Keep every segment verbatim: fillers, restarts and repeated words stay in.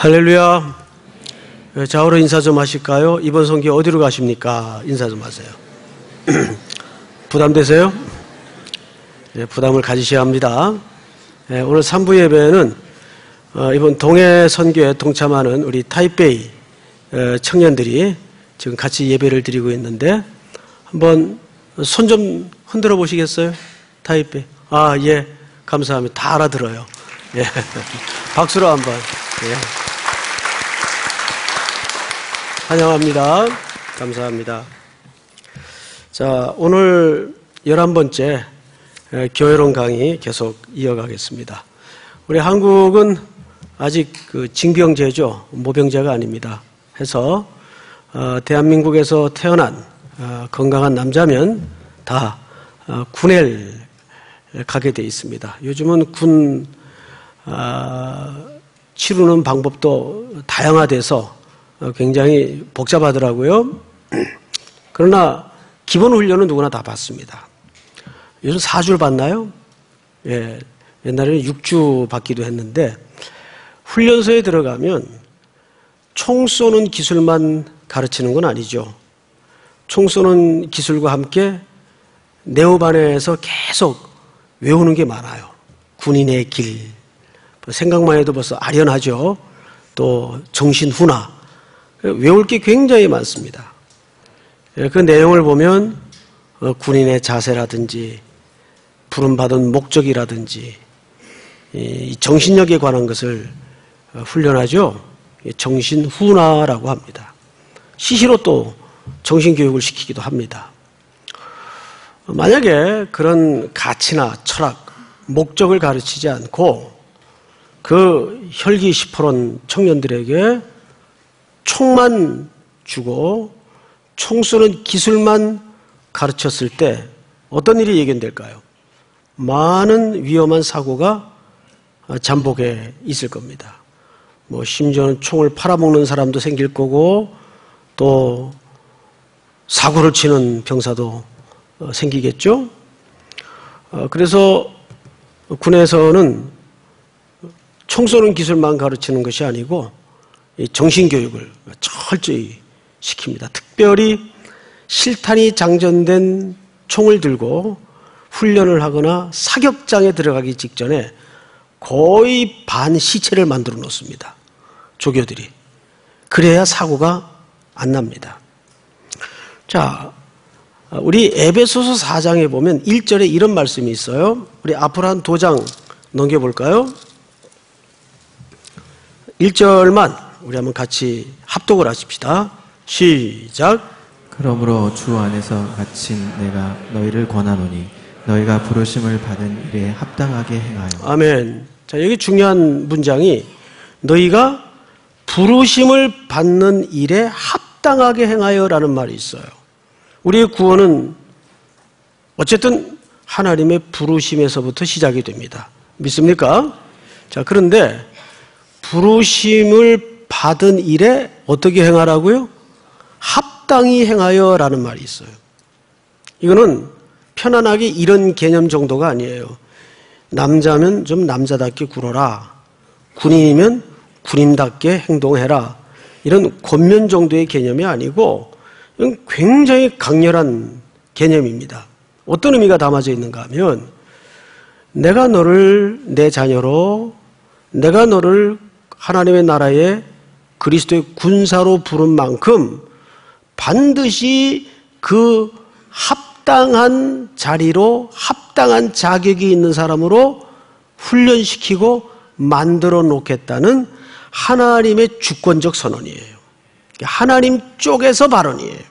할렐루야. 좌우로 인사 좀 하실까요? 이번 성교 어디로 가십니까? 인사 좀 하세요. 부담되세요? 예, 부담을 가지셔야 합니다. 예, 오늘 삼부 예배는 어, 이번 동해 선교에 동참하는 우리 타이베이 에, 청년들이 지금 같이 예배를 드리고 있는데 한번 손 좀 흔들어 보시겠어요? 타이베이. 아, 예. 감사합니다. 다 알아들어요. 예. 박수로 한번. 예. 환영합니다. 감사합니다. 자, 오늘 열한 번째 교회론 강의 계속 이어가겠습니다. 우리 한국은 아직 그 징병제죠. 모병제가 아닙니다. 해서 어, 대한민국에서 태어난 어, 건강한 남자면 다 어, 군에 가게 돼 있습니다. 요즘은 군 어, 치르는 방법도 다양화돼서 굉장히 복잡하더라고요. 그러나 기본 훈련은 누구나 다 받습니다. 요즘 사 주를 받나요? 예, 옛날에는 육 주 받기도 했는데 훈련소에 들어가면 총 쏘는 기술만 가르치는 건 아니죠. 총 쏘는 기술과 함께 내후반에서 계속 외우는 게 많아요. 군인의 길, 생각만 해도 벌써 아련하죠. 또 정신훈화, 외울 게 굉장히 많습니다. 그 내용을 보면 군인의 자세라든지 부름받은 목적이라든지 정신력에 관한 것을 훈련하죠. 정신훈화라고 합니다. 시시로 또 정신교육을 시키기도 합니다. 만약에 그런 가치나 철학, 목적을 가르치지 않고 그 혈기 시퍼런 청년들에게 총만 주고 총 쏘는 기술만 가르쳤을 때 어떤 일이 예견될까요? 많은 위험한 사고가 잠복해 있을 겁니다. 뭐 심지어는 총을 팔아먹는 사람도 생길 거고 또 사고를 치는 병사도 생기겠죠. 그래서 군에서는 총 쏘는 기술만 가르치는 것이 아니고 정신교육을 철저히 시킵니다. 특별히 실탄이 장전된 총을 들고 훈련을 하거나 사격장에 들어가기 직전에 거의 반 시체를 만들어 놓습니다. 조교들이. 그래야 사고가 안 납니다. 자, 우리 에베소서 사 장에 보면 일 절에 이런 말씀이 있어요. 우리 앞으로 한 두 장 넘겨볼까요? 일 절만 우리 한번 같이 합독을 하십시다. 시작. 그러므로 주 안에서 갇힌 내가 너희를 권하노니 너희가 부르심을 받은 일에 합당하게 행하여. 아멘. 자, 여기 중요한 문장이 너희가 부르심을 받는 일에 합당하게 행하여라는 말이 있어요. 우리의 구원은 어쨌든 하나님의 부르심에서부터 시작이 됩니다. 믿습니까? 자, 그런데 부르심을 받은 일에 어떻게 행하라고요? 합당히 행하여라는 말이 있어요. 이거는 편안하게 이런 개념 정도가 아니에요. 남자면 좀 남자답게 굴어라. 군인이면 군인답게 행동해라. 이런 권면 정도의 개념이 아니고 이건 굉장히 강렬한 개념입니다. 어떤 의미가 담아져 있는가 하면 내가 너를 내 자녀로, 내가 너를 하나님의 나라에 그리스도의 군사로 부른 만큼 반드시 그 합당한 자리로 합당한 자격이 있는 사람으로 훈련시키고 만들어 놓겠다는 하나님의 주권적 선언이에요. 하나님 쪽에서 발언이에요.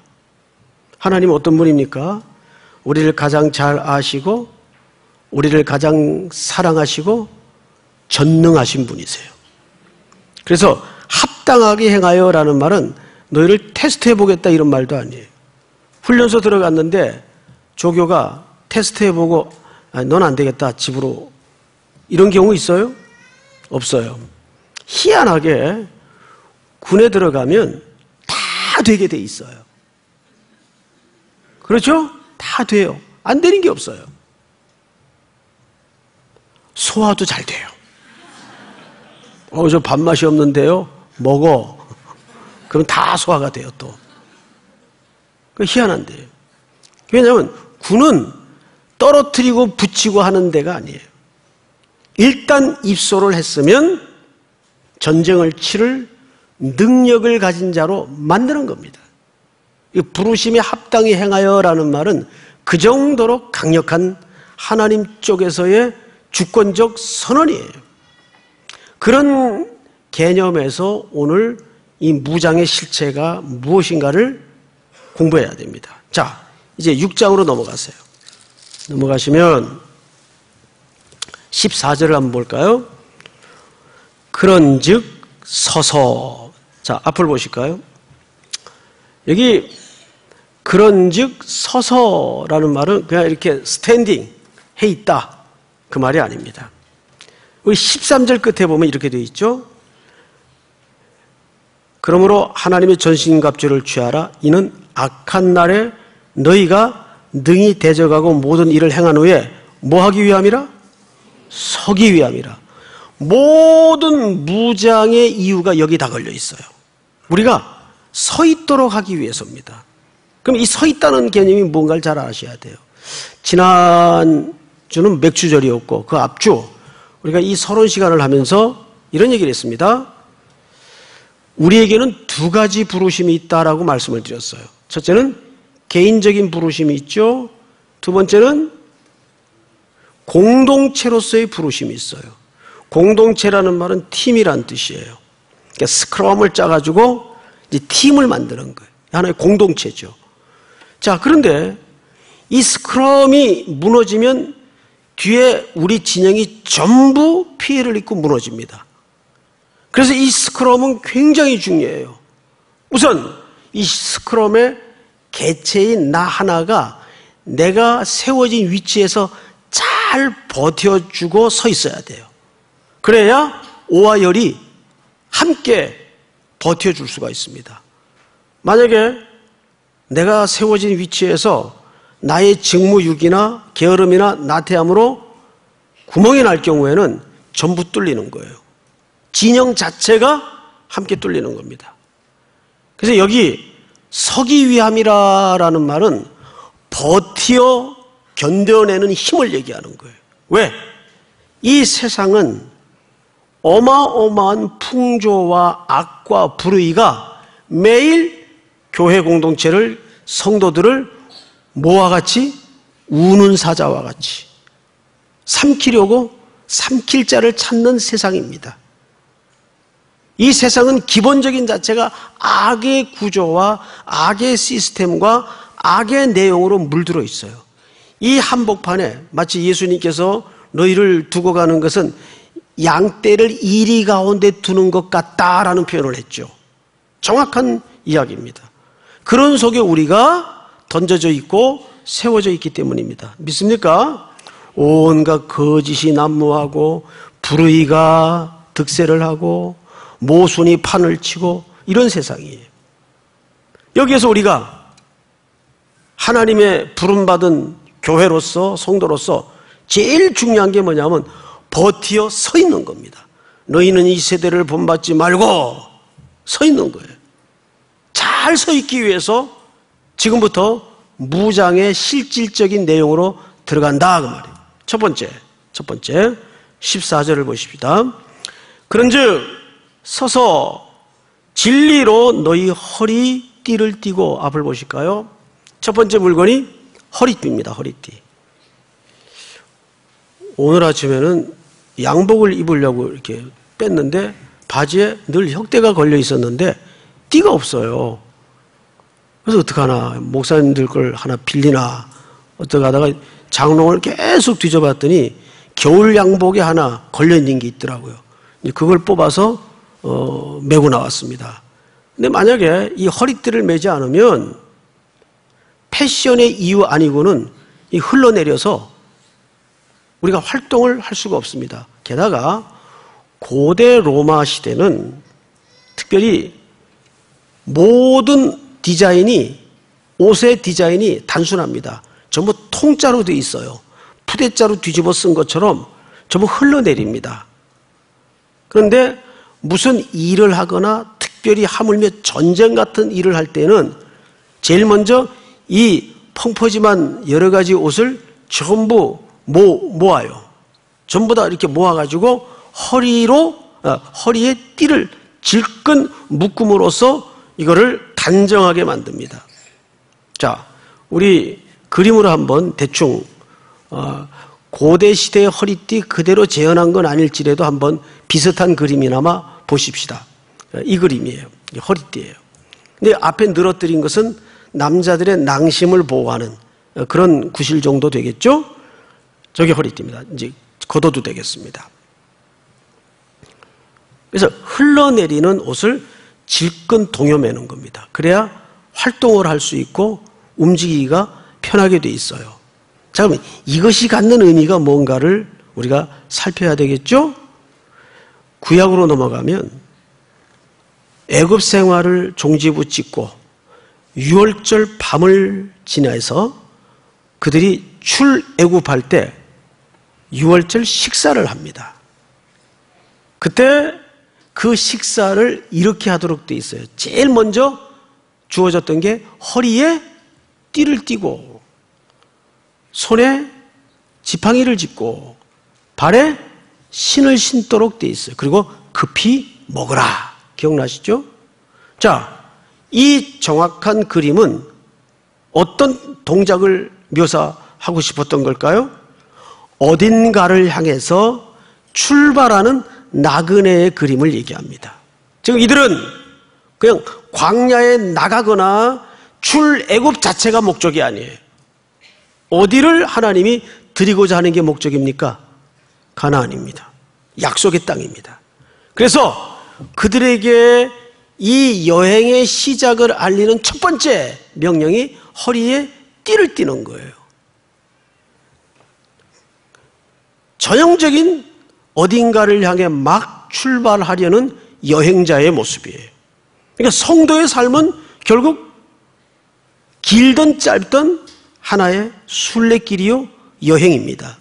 하나님 어떤 분입니까? 우리를 가장 잘 아시고 우리를 가장 사랑하시고 전능하신 분이세요. 그래서 합당하게 행하여라는 말은 너희를 테스트해보겠다 이런 말도 아니에요. 훈련소 들어갔는데 조교가 테스트해보고 넌 안되겠다 집으로, 이런 경우 있어요? 없어요. 희한하게 군에 들어가면 다 되게 돼 있어요. 그렇죠? 다 돼요. 안 되는 게 없어요. 소화도 잘 돼요. 어, 저 밥맛이 없는데요. 먹어. 그럼 다 소화가 돼요, 또. 그 희한한데. 왜냐하면 군은 떨어뜨리고 붙이고 하는 데가 아니에요. 일단 입소를 했으면 전쟁을 치를 능력을 가진 자로 만드는 겁니다. 이 부르심에 합당히 행하여라는 말은 그 정도로 강력한 하나님 쪽에서의 주권적 선언이에요. 그런 개념에서 오늘 이 무장의 실체가 무엇인가를 공부해야 됩니다. 자, 이제 육 장으로 넘어가세요. 넘어가시면 십사 절을 한번 볼까요? 그런즉 서서. 자, 앞을 보실까요? 여기 그런즉 서서라는 말은 그냥 이렇게 스탠딩 해 있다 그 말이 아닙니다. 우리 십삼 절 끝에 보면 이렇게 되어 있죠. 그러므로 하나님의 전신갑주를 취하라. 이는 악한 날에 너희가 능히 대적하고 모든 일을 행한 후에 뭐 하기 위함이라? 서기 위함이라. 모든 무장의 이유가 여기 다 걸려 있어요. 우리가 서 있도록 하기 위해서입니다. 그럼 이 서 있다는 개념이 뭔가를 잘 아셔야 돼요. 지난주는 맥주절이었고 그 앞주 우리가 이 서론 시간을 하면서 이런 얘기를 했습니다. 우리에게는 두 가지 부르심이 있다라고 말씀을 드렸어요. 첫째는 개인적인 부르심이 있죠. 두 번째는 공동체로서의 부르심이 있어요. 공동체라는 말은 팀이란 뜻이에요. 그러니까 스크럼을 짜가지고 이제 팀을 만드는 거예요. 하나의 공동체죠. 자, 그런데 이 스크럼이 무너지면 뒤에 우리 진영이 전부 피해를 입고 무너집니다. 그래서 이 스크럼은 굉장히 중요해요. 우선 이 스크럼의 개체인 나 하나가 내가 세워진 위치에서 잘 버텨주고 서 있어야 돼요. 그래야 오와 열이 함께 버텨줄 수가 있습니다. 만약에 내가 세워진 위치에서 나의 직무유기나 게으름이나 나태함으로 구멍이 날 경우에는 전부 뚫리는 거예요. 진영 자체가 함께 뚫리는 겁니다. 그래서 여기 서기 위함이라는 말은 버티어 견뎌내는 힘을 얘기하는 거예요. 왜? 이 세상은 어마어마한 풍조와 악과 불의가 매일 교회 공동체를, 성도들을 뭐와 같이? 우는 사자와 같이 삼키려고 삼킬 자를 찾는 세상입니다. 이 세상은 기본적인 자체가 악의 구조와 악의 시스템과 악의 내용으로 물들어 있어요. 이 한복판에 마치 예수님께서 너희를 두고 가는 것은 양떼를 이리 가운데 두는 것 같다라는 표현을 했죠. 정확한 이야기입니다. 그런 속에 우리가 던져져 있고 세워져 있기 때문입니다. 믿습니까? 온갖 거짓이 난무하고 불의가 득세를 하고 모순이 판을 치고 이런 세상이에요. 여기에서 우리가 하나님의 부름받은 교회로서 성도로서 제일 중요한 게 뭐냐면 버티어 서 있는 겁니다. 너희는 이 세대를 본받지 말고 서 있는 거예요. 잘 서 있기 위해서 지금부터 무장의 실질적인 내용으로 들어간다 그 말이에요. 첫 번째, 첫 번째 십사 절을 보십시다. 그런즉 서서 진리로 너희 허리띠를 띠고. 앞을 보실까요? 첫 번째 물건이 허리띠입니다. 허리띠. 오늘 아침에는 양복을 입으려고 이렇게 뺐는데 바지에 늘 혁대가 걸려 있었는데 띠가 없어요. 그래서 어떡하나, 목사님들 걸 하나 빌리나 어떡하다가 장롱을 계속 뒤져봤더니 겨울 양복에 하나 걸려 있는 게 있더라고요. 그걸 뽑아서 어, 메고 나왔습니다. 근데 만약에 이 허리띠를 메지 않으면 패션의 이유 아니고는 이 흘러내려서 우리가 활동을 할 수가 없습니다. 게다가 고대 로마 시대는 특별히 모든 디자인이, 옷의 디자인이 단순합니다. 전부 통짜로 되어 있어요. 푸대짜로 뒤집어 쓴 것처럼 전부 흘러내립니다. 그런데 무슨 일을 하거나 특별히 하물며 전쟁 같은 일을 할 때는 제일 먼저 이 펑퍼짐한 여러 가지 옷을 전부 모, 모아요. 전부 다 이렇게 모아가지고 허리로, 어, 허리에 띠를 질끈 묶음으로써 이거를 단정하게 만듭니다. 자, 우리 그림으로 한번 대충, 어, 고대 시대의 허리띠 그대로 재현한 건 아닐지라도 한번 비슷한 그림이나마 보십시다. 이 그림이에요. 이 허리띠예요. 근데 앞에 늘어뜨린 것은 남자들의 낭심을 보호하는 그런 구실 정도 되겠죠? 저게 허리띠입니다. 이제 걷어도 되겠습니다. 그래서 흘러내리는 옷을 질끈 동여매는 겁니다. 그래야 활동을 할 수 있고 움직이기가 편하게 돼 있어요. 자, 그러면 이것이 갖는 의미가 뭔가를 우리가 살펴야 되겠죠? 구약으로 넘어가면 애굽 생활을 종지부짓고 유월절 밤을 지나서 그들이 출애굽할 때 유월절 식사를 합니다. 그때 그 식사를 이렇게 하도록 돼 있어요. 제일 먼저 주어졌던 게 허리에 띠를 띠고 손에 지팡이를 짚고 발에 신을 신도록 돼 있어요. 그리고 급히 먹으라. 기억나시죠? 자, 이 정확한 그림은 어떤 동작을 묘사하고 싶었던 걸까요? 어딘가를 향해서 출발하는 나그네의 그림을 얘기합니다. 지금 이들은 그냥 광야에 나가거나 출애굽 자체가 목적이 아니에요. 어디를 하나님이 드리고자 하는 게 목적입니까? 가나안입니다. 약속의 땅입니다. 그래서 그들에게 이 여행의 시작을 알리는 첫 번째 명령이 허리에 띠를 띠는 거예요. 전형적인 어딘가를 향해 막 출발하려는 여행자의 모습이에요. 그러니까 성도의 삶은 결국 길든 짧든 하나의 순례길이요 여행입니다.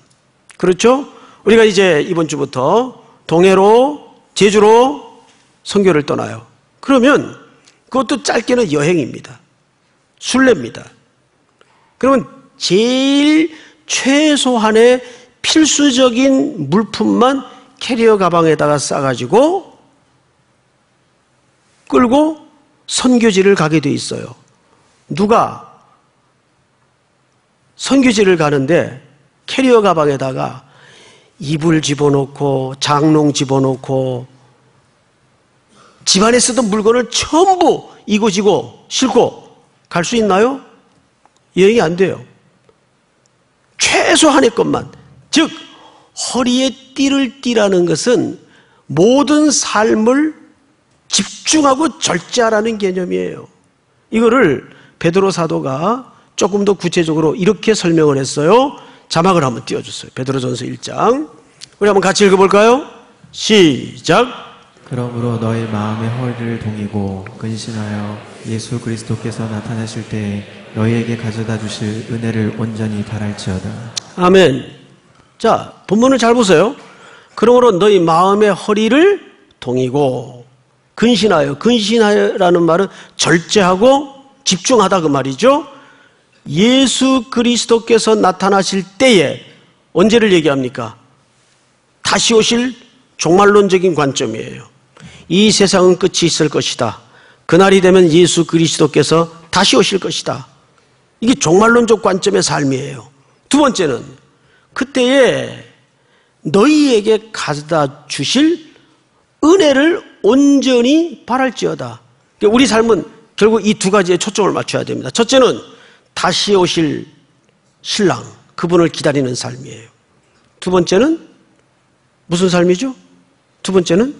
그렇죠? 우리가 이제 이번 주부터 동해로 제주로 선교를 떠나요. 그러면 그것도 짧게는 여행입니다. 순례입니다. 그러면 제일 최소한의 필수적인 물품만 캐리어 가방에다가 싸가지고 끌고 선교지를 가게 돼 있어요. 누가 선교지를 가는데 캐리어 가방에다가 이불 집어넣고 장롱 집어넣고 집안에 쓰던 물건을 전부 이고지고 싣고 갈 수 있나요? 여행이 안 돼요. 최소한의 것만. 즉 허리에 띠를 띠라는 것은 모든 삶을 집중하고 절제하라는 개념이에요. 이거를 베드로 사도가 조금 더 구체적으로 이렇게 설명을 했어요. 자막을 한번 띄워주세요. 베드로전서 일 장. 우리 한번 같이 읽어볼까요? 시작. 그러므로 너희 마음의 허리를 동이고 근신하여 예수 그리스도께서 나타나실 때에 너희에게 가져다 주실 은혜를 온전히 바랄지어다. 아멘. 자, 본문을 잘 보세요. 그러므로 너희 마음의 허리를 동이고 근신하여. 근신하여라는 말은 절제하고 집중하다 그 말이죠. 예수 그리스도께서 나타나실 때에 언제를 얘기합니까? 다시 오실 종말론적인 관점이에요. 이 세상은 끝이 있을 것이다. 그날이 되면 예수 그리스도께서 다시 오실 것이다. 이게 종말론적 관점의 삶이에요. 두 번째는 그때에 너희에게 가져다 주실 은혜를 온전히 바랄지어다. 우리 삶은 결국 이 두 가지에 초점을 맞춰야 됩니다. 첫째는 다시 오실 신랑, 그분을 기다리는 삶이에요. 두 번째는 무슨 삶이죠? 두 번째는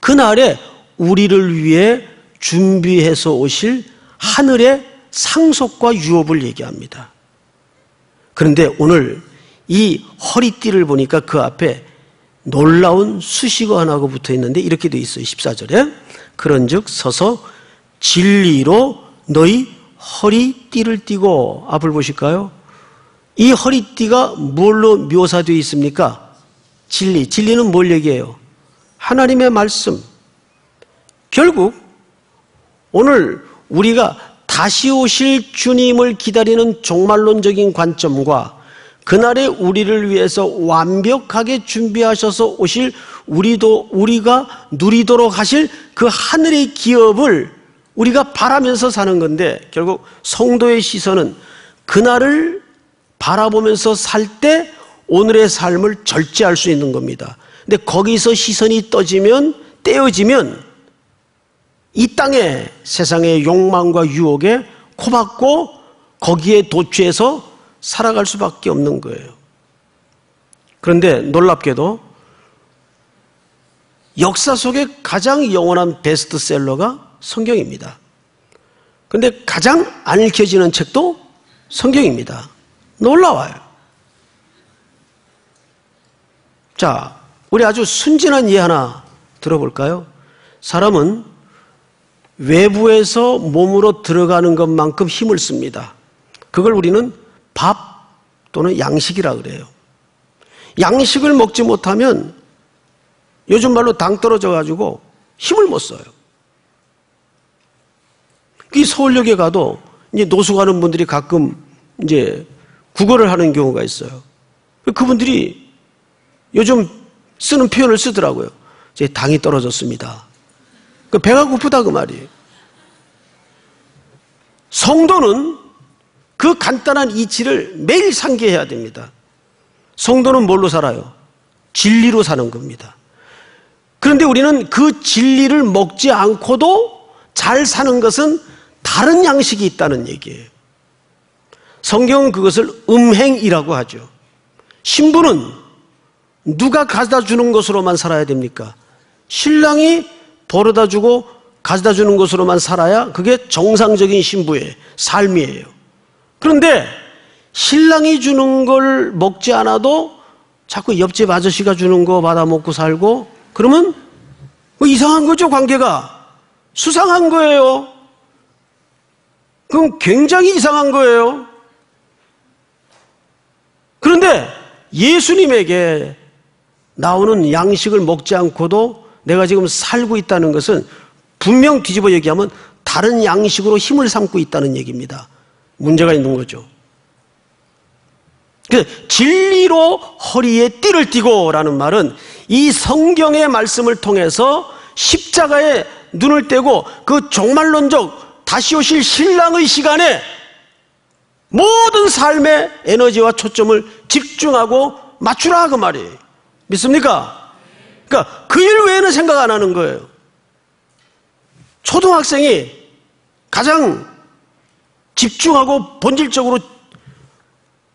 그날에 우리를 위해 준비해서 오실 하늘의 상속과 유업을 얘기합니다. 그런데 오늘 이 허리띠를 보니까 그 앞에 놀라운 수식어 하나가 붙어 있는데 이렇게 돼 있어요. 십사 절에 그런즉 서서 진리로 너희 허리띠를 띠고. 앞을 보실까요? 이 허리띠가 뭘로 묘사되어 있습니까? 진리. 진리는 뭘 얘기해요? 하나님의 말씀, 결국 오늘 우리가 다시 오실 주님을 기다리는 종말론적인 관점과 그날에 우리를 위해서 완벽하게 준비하셔서 오실 우리도 우리가 누리도록 하실 그 하늘의 기업을 우리가 바라면서 사는 건데, 결국 성도의 시선은 그날을 바라보면서 살 때 오늘의 삶을 절제할 수 있는 겁니다. 근데 거기서 시선이 떠지면 떼어지면 이 땅에 세상의 욕망과 유혹에 코박고 거기에 도취해서 살아갈 수밖에 없는 거예요. 그런데 놀랍게도 역사 속에 가장 영원한 베스트셀러가 성경입니다. 그런데 가장 안 읽혀지는 책도 성경입니다. 놀라워요. 자, 우리 아주 순진한 예 하나 들어볼까요? 사람은 외부에서 몸으로 들어가는 것만큼 힘을 씁니다. 그걸 우리는 밥 또는 양식이라 그래요. 양식을 먹지 못하면 요즘 말로 당 떨어져가지고 힘을 못 써요. 이 서울역에 가도 이제 노숙 하는 분들이 가끔 이제 구걸을 하는 경우가 있어요. 그분들이 요즘 쓰는 표현을 쓰더라고요. 제 당이 떨어졌습니다. 그 배가 고프다 그 말이에요. 성도는 그 간단한 이치를 매일 상기해야 됩니다. 성도는 뭘로 살아요? 진리로 사는 겁니다. 그런데 우리는 그 진리를 먹지 않고도 잘 사는 것은 다른 양식이 있다는 얘기예요. 성경은 그것을 음행이라고 하죠. 신부는 누가 가져다 주는 것으로만 살아야 됩니까? 신랑이 벌어다 주고 가져다 주는 것으로만 살아야 그게 정상적인 신부의 삶이에요. 그런데 신랑이 주는 걸 먹지 않아도 자꾸 옆집 아저씨가 주는 거 받아 먹고 살고 그러면 뭐 이상한 거죠, 관계가. 수상한 거예요. 그럼 굉장히 이상한 거예요. 그런데 예수님에게 나오는 양식을 먹지 않고도 내가 지금 살고 있다는 것은 분명 뒤집어 얘기하면 다른 양식으로 힘을 삼고 있다는 얘기입니다. 문제가 있는 거죠. 그래서 진리로 허리에 띠를 띠고 라는 말은 이 성경의 말씀을 통해서 십자가에 눈을 떼고 그 종말론적 다시 오실 신랑의 시간에 모든 삶의 에너지와 초점을 집중하고 맞추라 그 말이에요. 믿습니까? 그러니까 그 일 외에는 생각 안 하는 거예요. 초등학생이 가장 집중하고 본질적으로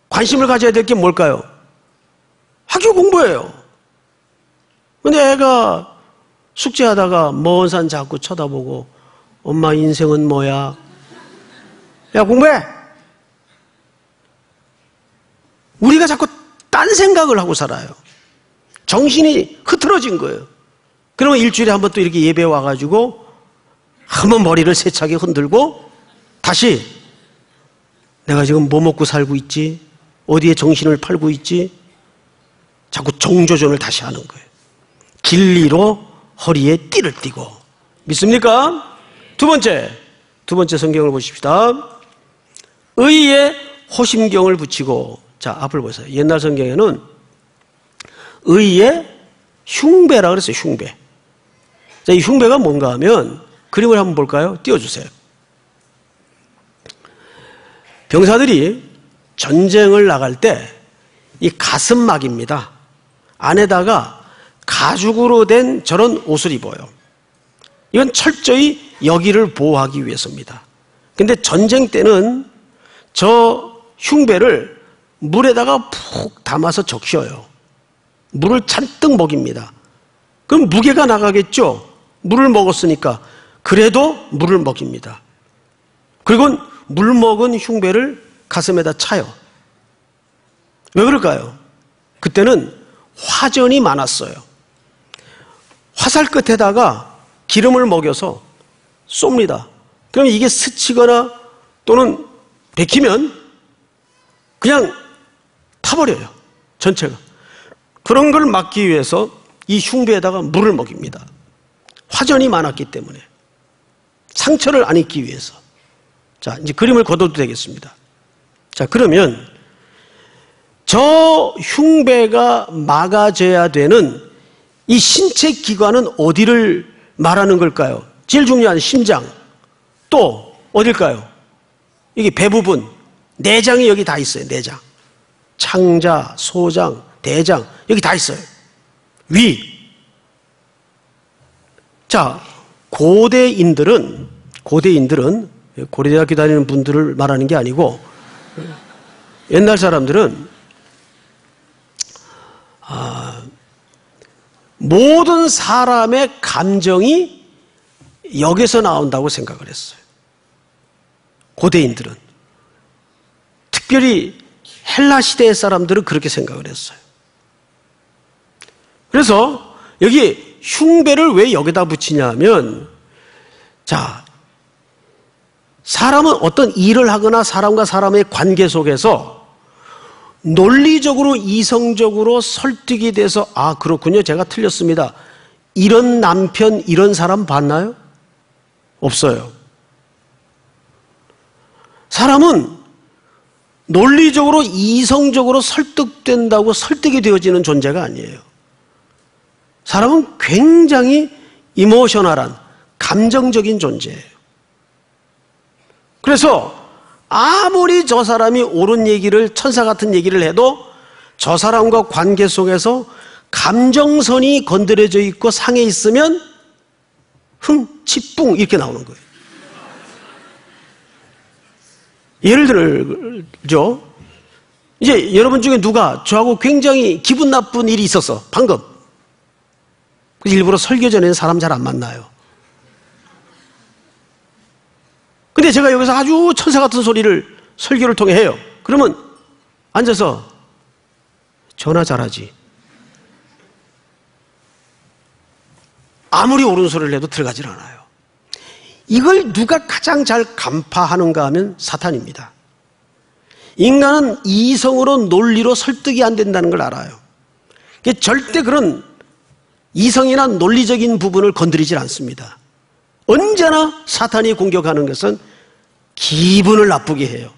관심을 가져야 될 게 뭘까요? 학교 공부예요. 근데 애가 숙제하다가 먼 산 자꾸 쳐다보고 엄마 인생은 뭐야? 야 공부해! 우리가 자꾸 딴 생각을 하고 살아요. 정신이 흐트러진 거예요. 그러면 일주일에 한 번 또 이렇게 예배 와가지고 한번 머리를 세차게 흔들고 다시 내가 지금 뭐 먹고 살고 있지? 어디에 정신을 팔고 있지? 자꾸 정조전을 다시 하는 거예요. 진리로 허리에 띠를 띠고. 믿습니까? 두 번째, 두 번째 성경을 보십시다. 의에 호심경을 붙이고. 자, 앞을 보세요. 옛날 성경에는 의의 흉배라 그랬어요. 흉배. 자, 이 흉배가 뭔가 하면 그림을 한번 볼까요? 띄워주세요. 병사들이 전쟁을 나갈 때 이 가슴막입니다. 안에다가 가죽으로 된 저런 옷을 입어요. 이건 철저히 여기를 보호하기 위해서입니다. 근데 전쟁 때는 저 흉배를 물에다가 푹 담아서 적셔요. 물을 잔뜩 먹입니다. 그럼 무게가 나가겠죠? 물을 먹었으니까. 그래도 물을 먹입니다. 그리고 물 먹은 흉배를 가슴에다 차요. 왜 그럴까요? 그때는 화전이 많았어요. 화살 끝에다가 기름을 먹여서 쏩니다. 그럼 이게 스치거나 또는 베끼면 그냥 타버려요. 전체가. 그런 걸 막기 위해서 이 흉배에다가 물을 먹입니다. 화전이 많았기 때문에. 상처를 안 입기 위해서. 자, 이제 그림을 거둬도 되겠습니다. 자, 그러면 저 흉배가 막아져야 되는 이 신체 기관은 어디를 말하는 걸까요? 제일 중요한 심장, 또 어딜까요? 이게 배 부분, 내장이 여기 다 있어요. 내장, 창자, 소장, 대장, 여기 다 있어요. 위. 자, 고대인들은 고대인들은 고려대학교 다니는 분들을 말하는 게 아니고 옛날 사람들은 아, 모든 사람의 감정이 여기서 나온다고 생각을 했어요. 고대인들은. 특별히 헬라 시대의 사람들은 그렇게 생각을 했어요. 그래서 여기 흉배를 왜 여기다 붙이냐면, 자, 사람은 어떤 일을 하거나 사람과 사람의 관계 속에서 논리적으로 이성적으로 설득이 돼서 아, 그렇군요, 제가 틀렸습니다. 이런 남편, 이런 사람 봤나요? 없어요. 사람은 논리적으로 이성적으로 설득된다고 설득이 되어지는 존재가 아니에요. 사람은 굉장히 이모셔널한, 감정적인 존재예요. 그래서 아무리 저 사람이 옳은 얘기를, 천사 같은 얘기를 해도 저 사람과 관계 속에서 감정선이 건드려져 있고 상해 있으면 흥, 치뿡 이렇게 나오는 거예요. 예를 들죠. 이제 여러분 중에 누가 저하고 굉장히 기분 나쁜 일이 있었어, 방금. 그래서 일부러 설교 전에는 사람 잘 안 만나요. 근데 제가 여기서 아주 천사 같은 소리를 설교를 통해 해요. 그러면 앉아서 전화 잘하지. 아무리 옳은 소리를 해도 들어가질 않아요. 이걸 누가 가장 잘 간파하는가 하면 사탄입니다. 인간은 이성으로 논리로 설득이 안 된다는 걸 알아요. 절대 그런 이성이나 논리적인 부분을 건드리질 않습니다. 언제나 사탄이 공격하는 것은 기분을 나쁘게 해요.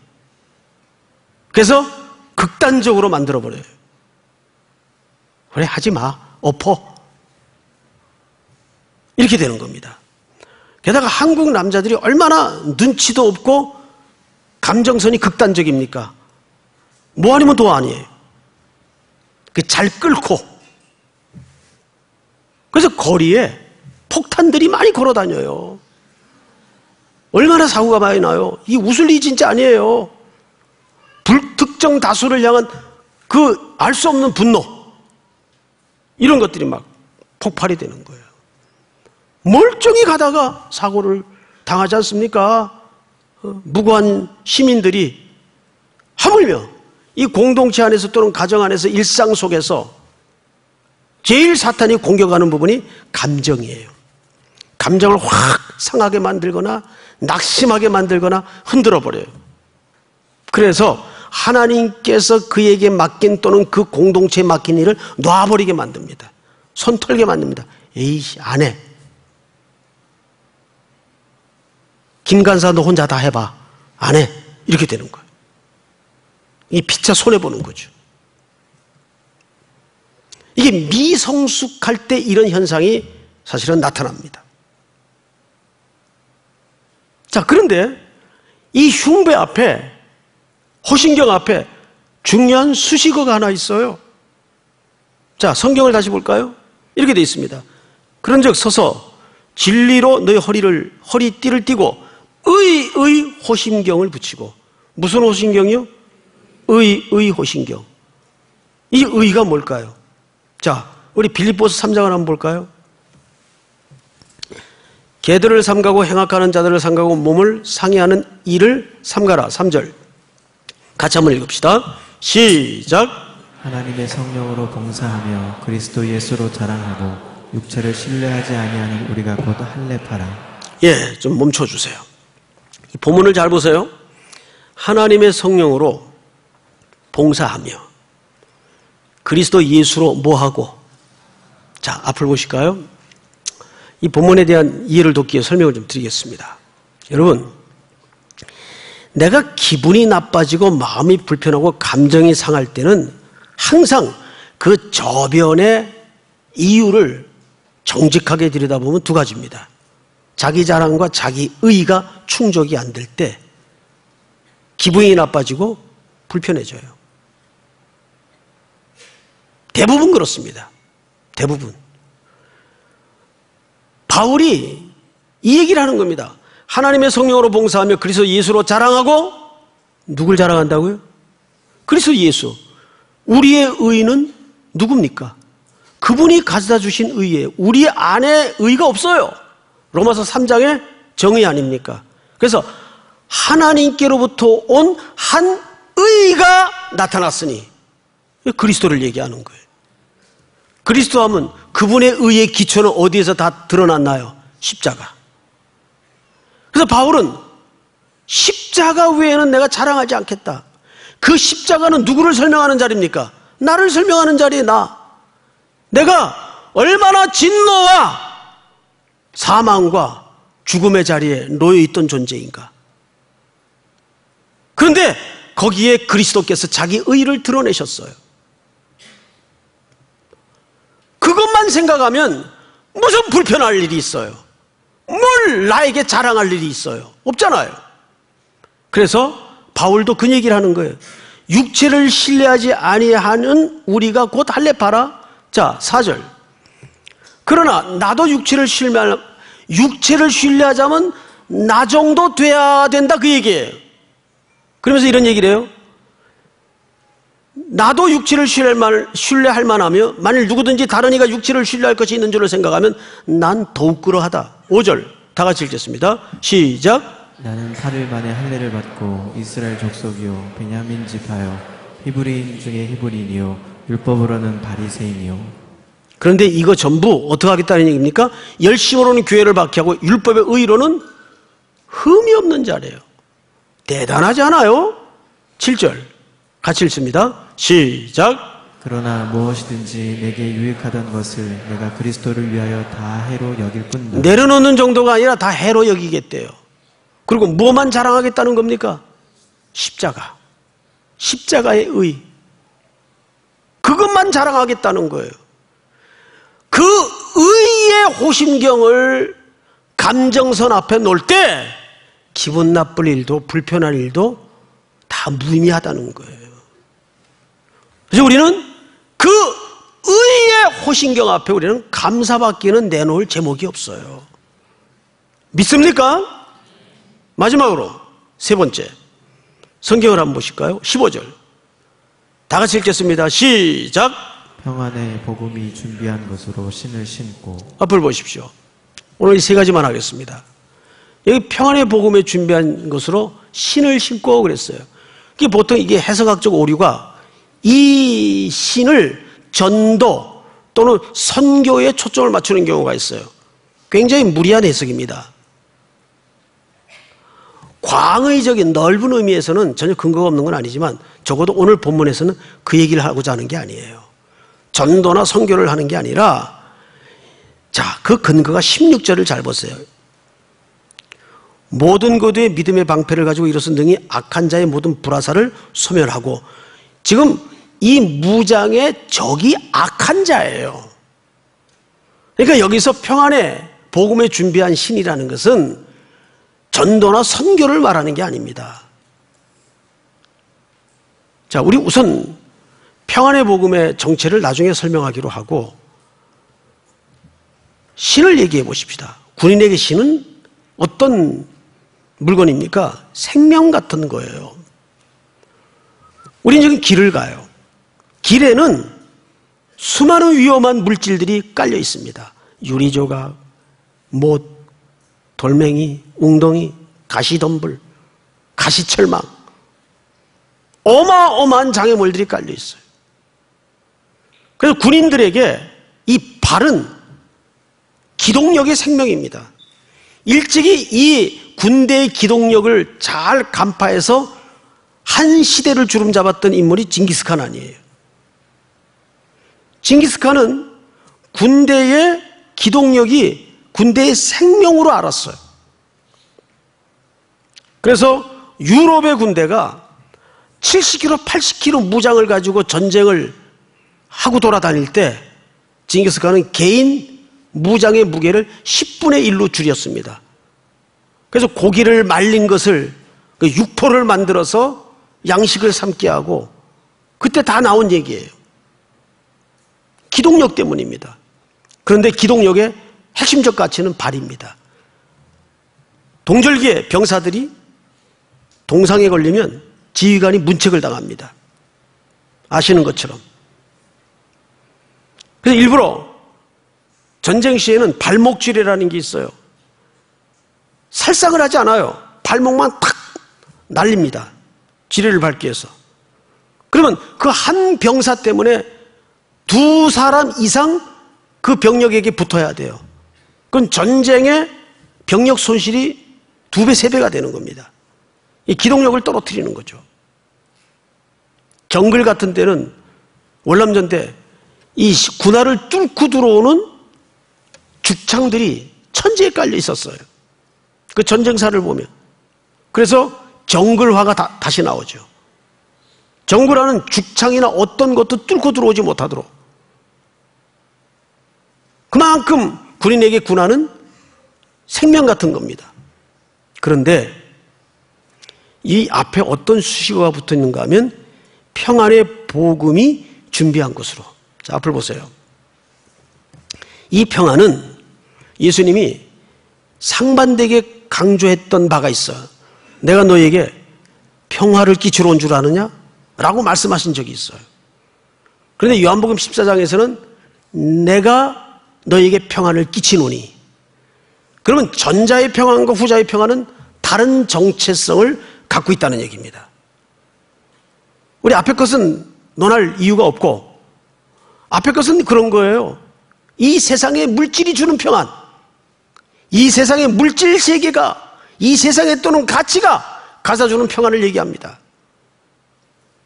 그래서 극단적으로 만들어버려요. 그래, 하지 마, 엎어, 이렇게 되는 겁니다. 게다가 한국 남자들이 얼마나 눈치도 없고 감정선이 극단적입니까? 뭐 아니면 도 아니에요. 그 잘 끓고. 그래서 거리에 폭탄들이 많이 걸어 다녀요. 얼마나 사고가 많이 나요. 이 웃을 일이 진짜 아니에요. 불특정 다수를 향한 그 알 수 없는 분노, 이런 것들이 막 폭발이 되는 거예요. 멀쩡히 가다가 사고를 당하지 않습니까? 무고한 시민들이. 하물며 이 공동체 안에서 또는 가정 안에서, 일상 속에서 제일 사탄이 공격하는 부분이 감정이에요. 감정을 확 상하게 만들거나 낙심하게 만들거나 흔들어 버려요. 그래서 하나님께서 그에게 맡긴 또는 그 공동체에 맡긴 일을 놔버리게 만듭니다. 손 털게 만듭니다. 에이씨, 안 해. 김 간사 너 혼자 다 해봐. 안 해. 이렇게 되는 거예요. 이 피차 손해보는 거죠. 이게 미성숙할 때 이런 현상이 사실은 나타납니다. 자, 그런데 이 흉배 앞에, 호신경 앞에 중요한 수식어가 하나 있어요. 자, 성경을 다시 볼까요? 이렇게 되어 있습니다. 그런즉 서서 진리로 너희 허리를, 허리띠를 띠고 의의 호신경을 붙이고. 무슨 호신경이요? 의의 호신경. 이 의가 뭘까요? 자, 우리 빌립보서 삼 장을 한번 볼까요? 개들을 삼가고 행악하는 자들을 삼가고 몸을 상해하는 이를 삼가라. 삼 절 같이 한번 읽읍시다. 시작. 하나님의 성령으로 봉사하며 그리스도 예수로 자랑하고 육체를 신뢰하지 아니하는 우리가 곧 할례파라. 예, 좀 멈춰주세요. 이 본문을 잘 보세요. 하나님의 성령으로 봉사하며 그리스도 예수로 뭐하고. 자, 앞을 보실까요? 이 본문에 대한 이해를 돕기 위해 설명을 좀 드리겠습니다. 여러분, 내가 기분이 나빠지고 마음이 불편하고 감정이 상할 때는 항상 그 저변의 이유를 정직하게 들여다보면 두 가지입니다. 자기 자랑과 자기 의의가 충족이 안 될 때 기분이 나빠지고 불편해져요. 대부분 그렇습니다. 대부분. 바울이 이 얘기를 하는 겁니다. 하나님의 성령으로 봉사하며 그리스도 예수로 자랑하고, 누굴 자랑한다고요? 그리스도 예수. 우리의 의는 누굽니까? 그분이 가져다 주신 의예요. 우리 안에 의가 없어요. 로마서 삼 장의 정의 아닙니까? 그래서 하나님께로부터 온 한 의가 나타났으니 그리스도를 얘기하는 거예요. 그리스도 하면 그분의 의의 기초는 어디에서 다 드러났나요? 십자가. 그래서 바울은 십자가 외에는 내가 자랑하지 않겠다. 그 십자가는 누구를 설명하는 자리입니까? 나를 설명하는 자리에 나. 내가 얼마나 진노와 사망과 죽음의 자리에 놓여있던 존재인가. 그런데 거기에 그리스도께서 자기 의의를 드러내셨어요. 그것만 생각하면 무슨 불편할 일이 있어요? 뭘 나에게 자랑할 일이 있어요? 없잖아요. 그래서 바울도 그 얘기를 하는 거예요. 육체를 신뢰하지 아니하는 우리가 곧 할례파라. 자, 사 절. 그러나 나도 육체를 신뢰하려, 육체를 신뢰하자면 나 정도 돼야 된다, 그 얘기예요. 그러면서 이런 얘기를 해요. 나도 육체를 신뢰할 만하며 만일 누구든지 다른 이가 육체를 신뢰할 것이 있는 줄을 생각하면 난 더욱 그러하다. 오 절 다 같이 읽겠습니다. 시작. 나는 팔 일 만에 할례를 받고 이스라엘 족속이요 베냐민 지파요 히브리인 중에 히브리인이요 율법으로는 바리새인이요. 그런데 이거 전부 어떻게 하겠다는 얘기입니까? 열심으로는 교회를 박해하고 율법의 의로는 흠이 없는 자래요. 대단하지 않아요? 칠 절 같이 읽습니다. 시작. 그러나 무엇이든지 내게 유익하던 것을 내가 그리스도를 위하여 다 해로 여길 뿐이다. 내려놓는 정도가 아니라 다 해로 여기겠대요. 그리고 뭐만 자랑하겠다는 겁니까? 십자가. 십자가의 의. 그것만 자랑하겠다는 거예요. 그 의의 호심경을 감정선 앞에 놓을 때 기분 나쁠 일도 불편한 일도 다 무의미하다는 거예요. 그래서 우리는 그 의의 호신경 앞에 우리는 감사받기는 내놓을 제목이 없어요. 믿습니까? 마지막으로 세 번째 성경을 한번 보실까요? 십오 절 다 같이 읽겠습니다. 시작. 평안의 복음이 준비한 것으로 신을 신고. 앞을 보십시오. 오늘 이 세 가지만 하겠습니다. 여기 평안의 복음에 준비한 것으로 신을 신고 그랬어요. 이게 보통 이게 해석학적 오류가 이 신을 전도 또는 선교에 초점을 맞추는 경우가 있어요. 굉장히 무리한 해석입니다. 광의적인 넓은 의미에서는 전혀 근거가 없는 건 아니지만 적어도 오늘 본문에서는 그 얘기를 하고자 하는 게 아니에요. 전도나 선교를 하는 게 아니라, 자, 그 근거가 십육 절을 잘 보세요. 모든 고도의 믿음의 방패를 가지고 일어선 능히 악한 자의 모든 불화살을 소멸하고. 지금 이 무장의 적이 악한 자예요. 그러니까 여기서 평안의 복음에 준비한 신이라는 것은 전도나 선교를 말하는 게 아닙니다. 자, 우리 우선 평안의 복음의 정체를 나중에 설명하기로 하고 신을 얘기해 보십시다. 군인에게 신은 어떤 물건입니까? 생명 같은 거예요. 우린 지금 길을 가요. 길에는 수많은 위험한 물질들이 깔려 있습니다. 유리조각, 못, 돌멩이, 웅덩이, 가시덤불, 가시철망, 어마어마한 장애물들이 깔려 있어요. 그래서 군인들에게 이 발은 기동력의 생명입니다. 일찍이 이 군대의 기동력을 잘 간파해서 한 시대를 주름잡았던 인물이 징기스칸 아니에요. 징기스칸은 군대의 기동력이 군대의 생명으로 알았어요. 그래서 유럽의 군대가 칠십 킬로미터, 팔십 킬로미터 무장을 가지고 전쟁을 하고 돌아다닐 때 징기스칸은 개인 무장의 무게를 십분의 일로 줄였습니다. 그래서 고기를 말린 것을 육포를 만들어서 양식을 삼게 하고, 그때 다 나온 얘기예요. 기동력 때문입니다. 그런데 기동력의 핵심적 가치는 발입니다. 동절기에 병사들이 동상에 걸리면 지휘관이 문책을 당합니다. 아시는 것처럼. 그래서 일부러 전쟁 시에는 발목질이라는 게 있어요. 살상을 하지 않아요. 발목만 탁 날립니다. 지뢰를 밟기 위해서. 그러면 그 한 병사 때문에 두 사람 이상 그 병력에게 붙어야 돼요. 그건 전쟁의 병력 손실이 두 배, 세 배가 되는 겁니다. 이 기동력을 떨어뜨리는 거죠. 정글 같은 데는 월남전 때 이 군화를 뚫고 들어오는 죽창들이 천지에 깔려 있었어요. 그 전쟁사를 보면. 그래서 정글화가 다, 다시 나오죠. 정글화는 죽창이나 어떤 것도 뚫고 들어오지 못하도록. 그만큼 군인에게 군화는 생명 같은 겁니다. 그런데 이 앞에 어떤 수식어가 붙어있는가 하면 평안의 복음이 준비한 것으로. 자, 앞을 보세요. 이 평안은 예수님이 상반되게 강조했던 바가 있어. 내가 너에게 평화를 끼치러 온 줄 아느냐? 라고 말씀하신 적이 있어요. 그런데 요한복음 십사 장에서는 내가 너에게 평안을 끼치노니. 그러면 전자의 평안과 후자의 평안은 다른 정체성을 갖고 있다는 얘기입니다. 우리 앞에 것은 논할 이유가 없고, 앞에 것은 그런 거예요. 이 세상의 물질이 주는 평안, 이 세상의 물질 세계가, 이 세상의 또는 가치가 가져주는 평안을 얘기합니다.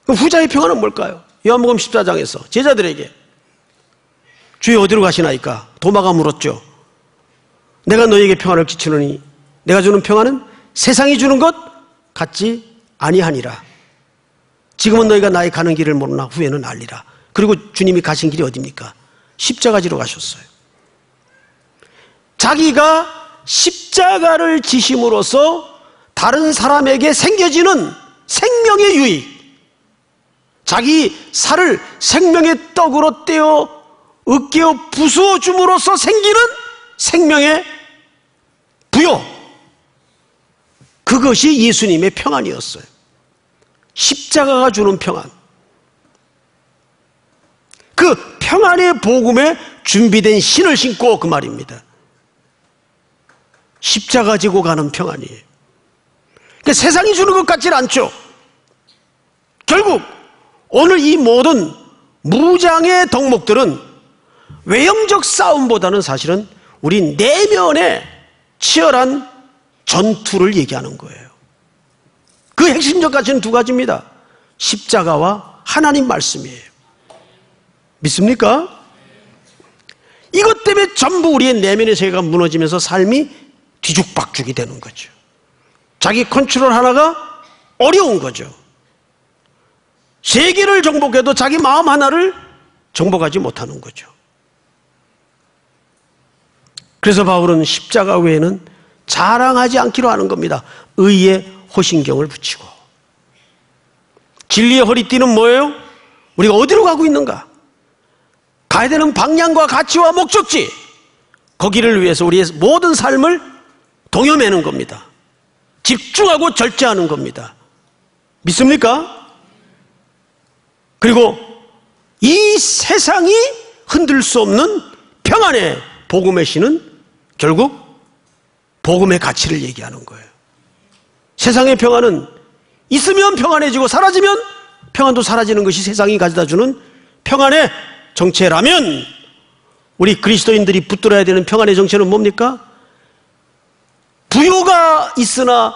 그럼 후자의 평안은 뭘까요? 요한복음 십사 장에서 제자들에게 주여 어디로 가시나이까? 도마가 물었죠. 내가 너에게 평안을 끼치노니 내가 주는 평안은 세상이 주는 것 같지 아니하니라. 지금은 너희가 나의 가는 길을 모르나 후에는 알리라. 그리고 주님이 가신 길이 어디입니까? 십자가지로 가셨어요. 자기가 십자가를 지심으로써 다른 사람에게 생겨지는 생명의 유익, 자기 살을 생명의 떡으로 떼어 으깨어 부수어 줌으로써 생기는 생명의 부요, 그것이 예수님의 평안이었어요. 십자가가 주는 평안, 그 평안의 복음에 준비된 신을 신고, 그 말입니다. 십자가 지고 가는 평안이에요. 그러니까 세상이 주는 것 같지는 않죠. 결국 오늘 이 모든 무장의 덕목들은 외형적 싸움보다는 사실은 우리 내면의 치열한 전투를 얘기하는 거예요. 그 핵심적 가치는 두 가지입니다. 십자가와 하나님 말씀이에요. 믿습니까? 이것 때문에 전부 우리의 내면의 세계가 무너지면서 삶이 뒤죽박죽이 되는 거죠. 자기 컨트롤 하나가 어려운 거죠. 세계를 정복해도 자기 마음 하나를 정복하지 못하는 거죠. 그래서 바울은 십자가 외에는 자랑하지 않기로 하는 겁니다. 의의 호신경을 붙이고. 진리의 허리띠는 뭐예요? 우리가 어디로 가고 있는가? 가야 되는 방향과 가치와 목적지, 거기를 위해서 우리의 모든 삶을 동여매는 겁니다. 집중하고 절제하는 겁니다. 믿습니까? 그리고 이 세상이 흔들 수 없는 평안의 복음의 신은 결국 복음의 가치를 얘기하는 거예요. 세상의 평안은 있으면 평안해지고 사라지면 평안도 사라지는 것이 세상이 가져다주는 평안의 정체라면, 우리 그리스도인들이 붙들어야 되는 평안의 정체는 뭡니까? 부요가 있으나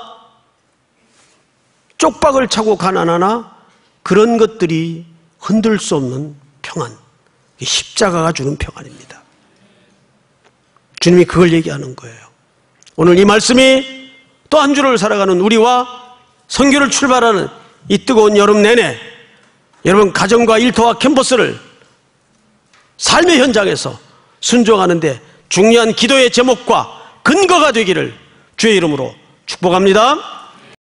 쪽박을 차고 가난하나 그런 것들이 흔들 수 없는 평안, 십자가가 주는 평안입니다. 주님이 그걸 얘기하는 거예요. 오늘 이 말씀이 또 한 주를 살아가는 우리와 선교를 출발하는 이 뜨거운 여름 내내 여러분 가정과 일터와 캠퍼스를 삶의 현장에서 순종하는 데 중요한 기도의 제목과 근거가 되기를 주의 이름으로 축복합니다.